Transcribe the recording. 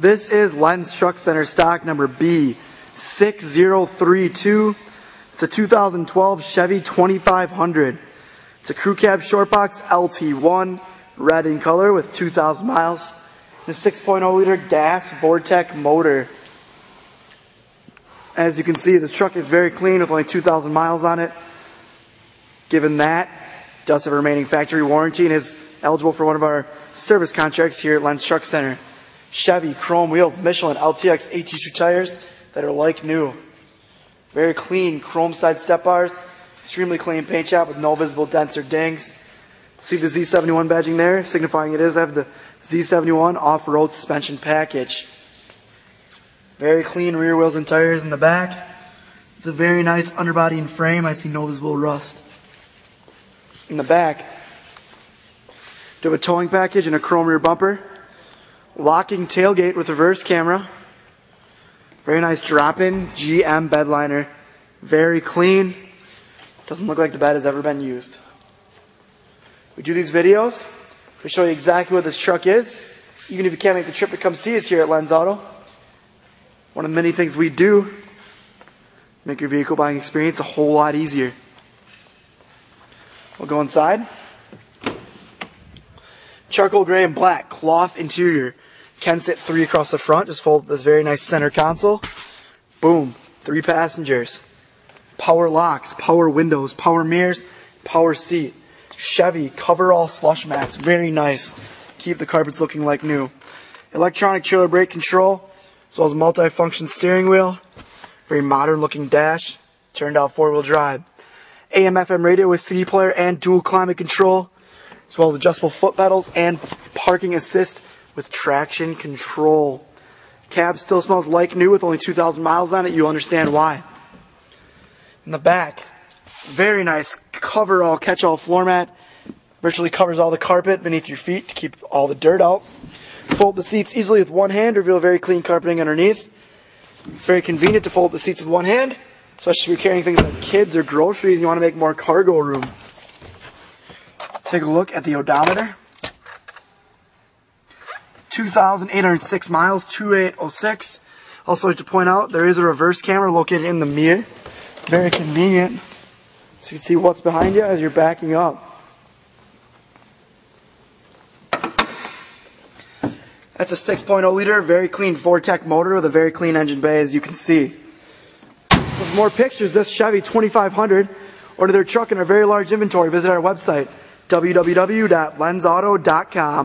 This is Lenz Truck Center stock number B6032. It's a 2012 Chevy 2500. It's a crew cab short box LT1, red in color with 2,000 miles. And a 6.0 liter gas Vortec motor. As you can see, this truck is very clean with only 2,000 miles on it. Given that, it does have a remaining factory warranty and is eligible for one of our service contracts here at Lenz Truck Center. Chevy, chrome wheels, Michelin, LTX, AT2 tires that are like new. Very clean chrome side step bars. Extremely clean paint job with no visible dents or dings. See the Z71 badging there, signifying it does have the Z71 off-road suspension package. Very clean rear wheels and tires in the back. It's a very nice underbody and frame. I see no visible rust. In the back, do have a towing package and a chrome rear bumper. Locking tailgate with reverse camera. Very nice drop-in GM bed liner. Very clean. Doesn't look like the bed has ever been used. We do these videos to show you exactly what this truck is. Even if you can't make the trip to come see us here at Lenz Auto. One of the many things we do make your vehicle buying experience a whole lot easier. We'll go inside. Charcoal gray and black cloth interior. Can sit 3 across the front. Just fold this very nice center console. Boom. 3 passengers. Power locks, power windows, power mirrors, power seat. Chevy coverall slush mats. Very nice. Keep the carpets looking like new. Electronic trailer brake control, as well as multi-function steering wheel, very modern looking dash, turned out 4-wheel drive, AM FM radio with CD player and dual climate control, as well as adjustable foot pedals and parking assist with traction control. Cab still smells like new with only 2,000 miles on it, you understand why. In the back, very nice coverall catch-all floor mat, virtually covers all the carpet beneath your feet to keep all the dirt out. Fold the seats easily with one hand, reveal very clean carpeting underneath. It's very convenient to fold the seats with one hand, especially if you're carrying things like kids or groceries and you want to make more cargo room. Take a look at the odometer. 2,806 miles, 2806. Also, I have to point out, there is a reverse camera located in the mirror. Very convenient. So you can see what's behind you as you're backing up. That's a 6.0 liter, very clean Vortec motor with a very clean engine bay, as you can see. For more pictures, this Chevy 2500 or their truck in our very large inventory, visit our website, www.LENZAUTO.com.